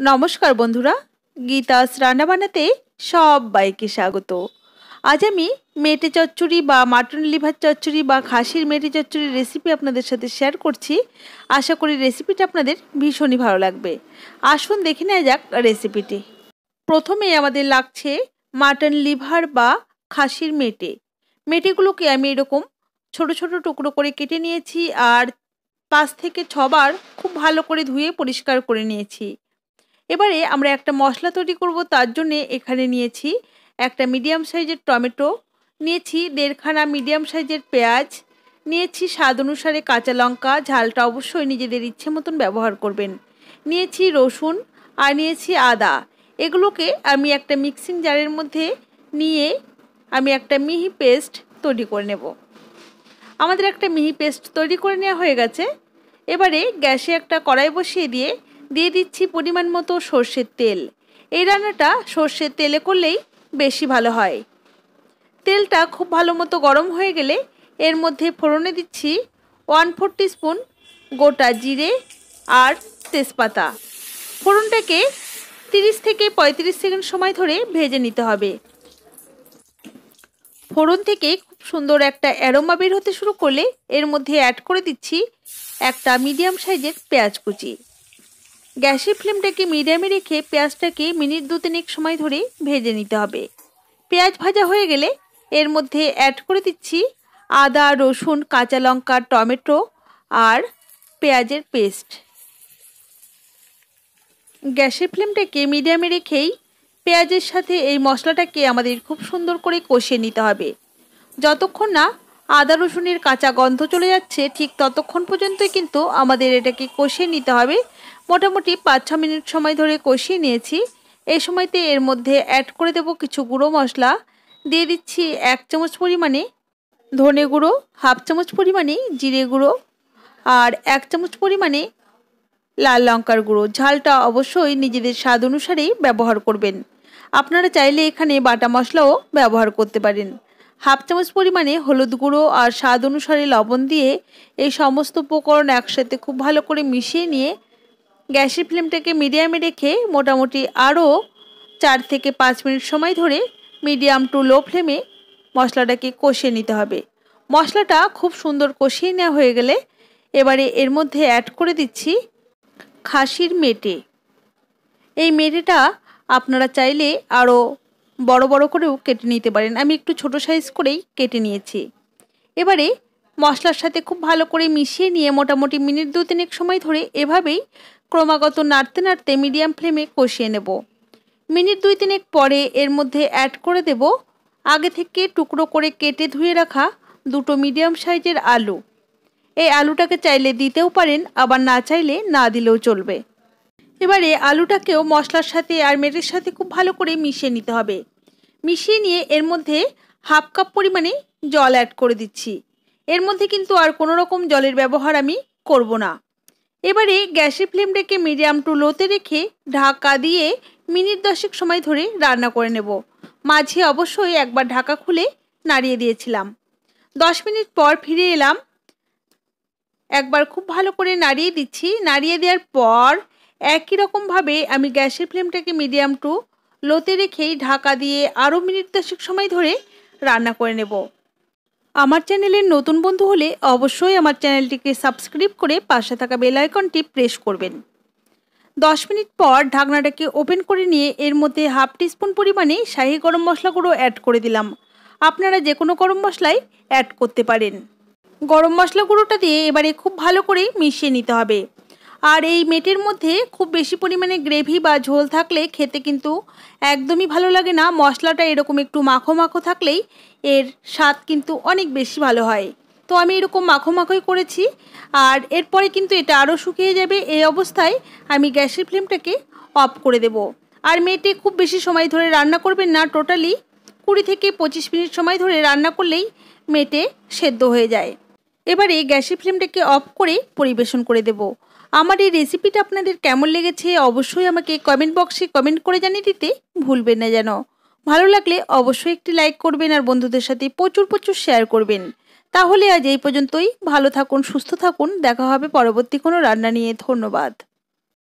नमस्कार बंधुरा गीतास रान्ना बानाते सबाइके स्वागत। आज आमी मेटे चच्चड़ी बा मटन लिभार चच्चड़ी बा खासिर मेटे चच्चड़ी रेसिपि आपनादेर साथे शेयर करछि। आशा करी रेसिपिटा आपनादेर भीषण ही भालो लागबे। आसुन देखे नेওয়া যাক रेसिपिटी। प्रथमेই आमादेर लागছে मटन लिभार बा खासिर मेटे। मेटेগুলোকে आमी এরকম ছোট ছোট টুকরো করে কেটে নিয়েছি আর 5 থেকে 6 বার খুব ভালো করে ধুয়ে পরিষ্কার করে নিয়েছি। एबारे आमरा एक मसला तैरी करब, तार जन्य एखाने नियेछि एकटा मीडियम साइजेर टमेटो, नियेछि देड़खाना मीडियम साइजेर पेंयाज, नियेछि स्वाद अनुसारे काँचा लंका, झालटा अवश्यई निजेदेर इच्छे मतन व्यवहार करबेन, नियेछि रसुन आर नियेछि आदा। एगुलोके आमी एकटा मिक्सिंग जारेर मध्ये निये आमी एकटा मिहि पेस्ट तैरी करे नेब। आमादेर एकटा मिहि पेस्ट तैरी करे नेওয়া হয়ে গেছে। एबारे গ্যাসে একটা কড়াই বসিয়ে দিয়ে दिए दिच्छी परिमाण मतो सर्षेर तेल। एई रान्नाटा सर्षेर तेले करलेई बेशी भालो हय। तेलटा खूब भालो मतो गरम हये गेले एर मध्ये फोड़ने दिच्छी 1/4 टीस्पून गोटा जिरे आर तेजपाता। फोड़नटाके 30 थेके 35 सेकेंड समय धरे भेजे निते हबे। फोड़न थेके खूब सुंदर एकटा अरोमा बेर होते शुरू करले एर मध्ये अ্যাড करे दिच्छी एकटा मीडियम साइजेर पेंयाज कुचि। गैस फ्लेमटाके मीडियामे रेखे पेंयाजटाके मिनिट 2-3 समय धरे भेजे निते हबे। पेंयाज भाजा हये गेले एर मध्ये अ্যাড करे दिच्छी आदा, रसुन, काँचा लंका, टमेटो आर पेंयाजेर पेस्ट। गैस फ्लेमटाके मीडियामे रेखेई पेंयाजेर साथे एई मसलाटाके आमादेर खूब सुंदर करे कषिये निते हबे। যতক্ষণ না आदा रसुनेर काँचा गन्ध चले जाच्छे ठीक ततक्षण पर्यन्तই किन्तु आमादेर एटाके कषिये निते हबे। मोटामुटी 5-6 मिनट समय धरे कषिये निয়েছি। এই সময়তে এর মধ্যে অ্যাড করে দেব কিছু গুঁড়ো মশলা। দিয়ে দিচ্ছি 1 চামচ পরিমাণে ধনে গুঁড়ো, 1/2 চামচ পরিমাণে জিরে গুঁড়ো আর 1 চামচ পরিমাণে লাল লঙ্কার গুঁড়ো। ঝালটা অবশ্যই নিজেদের স্বাদ অনুসারে ব্যবহার করবেন। আপনারা চাইলে এখানে বাটা মশলাও ব্যবহার করতে পারেন। 1/2 চামচ পরিমাণে হলুদ গুঁড়ো আর স্বাদ অনুসারে লবণ দিয়ে এই সমস্ত উপকরণ একসাথে খুব ভালো করে মিশিয়ে নিয়ে गैस फ्लेमटाके मीडियामे रेखे मोटामुटी आरो 4-5 मिनट समय धरे मीडियम टू लो फ्लेमे मसलाटाके कषिये निते हबे। मसलाटा खूब सुंदर कषिये नेওয়া हये गेले एबारे एर मध्ये অ্যাড करे दिच्छी खासिर मेटे। एई मेटेटा आपनारा चाइले आरो बड़ो बड़ो करेও केटे निते पारेन। आमी एकटू छोटो साइज करेई केटे निয়েছি। एबारे मसलार साथे खूब भालो करे मिशिये निয়ে मोटामुटी मिनिट 2-3 समय धरे एভাবেই क्रमागत नाड़ते नाड़ते मीडियम फ्लेमे कषिये नेब। मिनिट 2-3 परे एर मध्ये अ্যাড करे देब आगे थेके टुकरो करे केटे धुए रखा 2টো मीडियम साइजेर आलू। एई आलूटाके चाइले दितेও पारेन, आबार ना चाइले ना दिलेও चलबे। एबारे आलूटाकेও मसलार साथे आर मेटेर साथे खूब भालो करे मिशिये निते हबे। मिशिये निয়ে एर मध्ये 1/2 কাপ পরিমাণে জল অ্যাড করে দিচ্ছি। एर मध्ये किन्तु आर कोनो रकम जलेर व्यवहार आमी करब ना। एबारे गैसेर फ्लेमटाके मीडियम टू लोते रेखे ढाका दिए मिनिट 10 समय धरे रान्ना करे नेब। माझे अवश्यई एकबार ढाका खुले नाड़िये दिएछिलाम। 10 मिनिट पर फिरे एलाम, एकबार खूब भालो करे नाड़िये दिच्छी। नाड़िये देওয়ার पर एकई रकम भावे आमी गैसेर फ्लेमटाके मीडियम टू लोते रेखेई ढाका दिए आरो मिनिट 10 समय धरे रान्ना करे नेब। আমার চ্যানেলের নতুন বন্ধু হলে অবশ্যই আমার চ্যানেলটিকে সাবস্ক্রাইব করে পাশে থাকা বেল আইকনটি প্রেস করবেন। 10 মিনিট পর ঢাকনাটাকে ওপেন করে নিয়ে এর মধ্যে 1/2 টিস্পুন পরিমাণে শাহী গরম মশলা গুঁড়ো অ্যাড করে দিলাম। আপনারা যে কোনো গরম মশলাই অ্যাড করতে পারেন। গরম মশলা গুঁড়োটা দিয়ে এবারে খুব ভালো করে মিশিয়ে নিতে হবে। আর এই মেটের মধ্যে খুব বেশি পরিমাণে গ্রেভি বা ঝোল থাকলে খেতে কিন্তু একদমই ভালো লাগে না। মশলাটা এরকম একটু মাখো মাখো থাকলেই এর স্বাদ কিন্তু অনেক বেশি ভালো হয়। তো আমি এরকম মাখো মাখোই করেছি আর এরপরে কিন্তু এটা আরও শুকিয়ে যাবে। এই অবস্থায় আমি গ্যাসের ফ্লেমটাকে অফ করে দেব। আর মেটে খুব বেশি সময় ধরে রান্না করবেন না, টোটালি 20 থেকে 25 মিনিট সময় ধরে রান্না করলেই মেটে সেদ্ধ হয়ে যায়। এবারে গ্যাসের ফ্লেমটাকে অফ করে পরিবেশন করে দেব। আমার এই রেসিপিটা আপনাদের কেমন লেগেছে অবশ্যই আমাকে কমেন্ট বক্সে কমেন্ট করে জানিয়ে দিতে ভুলবেন না যেন। ভালো লাগলে অবশ্যই একটি লাইক করবেন আর বন্ধুদের সাথে প্রচুর শেয়ার করবেন। তাহলে আজ এই পর্যন্তই। ভালো থাকুন, সুস্থ থাকুন। দেখা হবে পরবর্তী কোনো রান্না নিয়ে। ধন্যবাদ।